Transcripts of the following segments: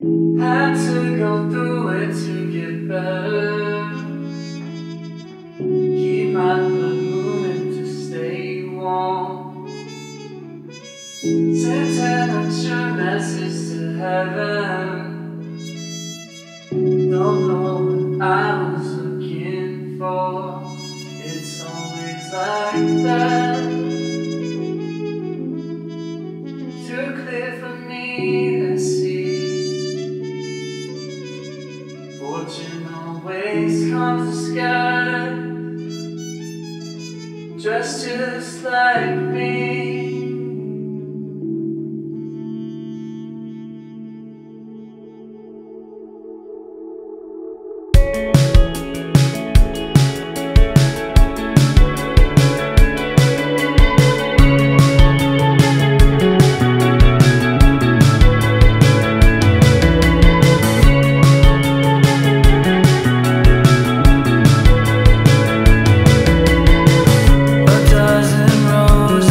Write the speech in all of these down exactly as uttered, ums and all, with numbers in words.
Had to go through it to get better. Keep my blood moving to stay warm. To temperature messes to heaven. Don't know what I was looking for. It's always like that. Too clear for me to see. Fortune always comes scattered, dressed just like me. Rose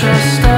trust.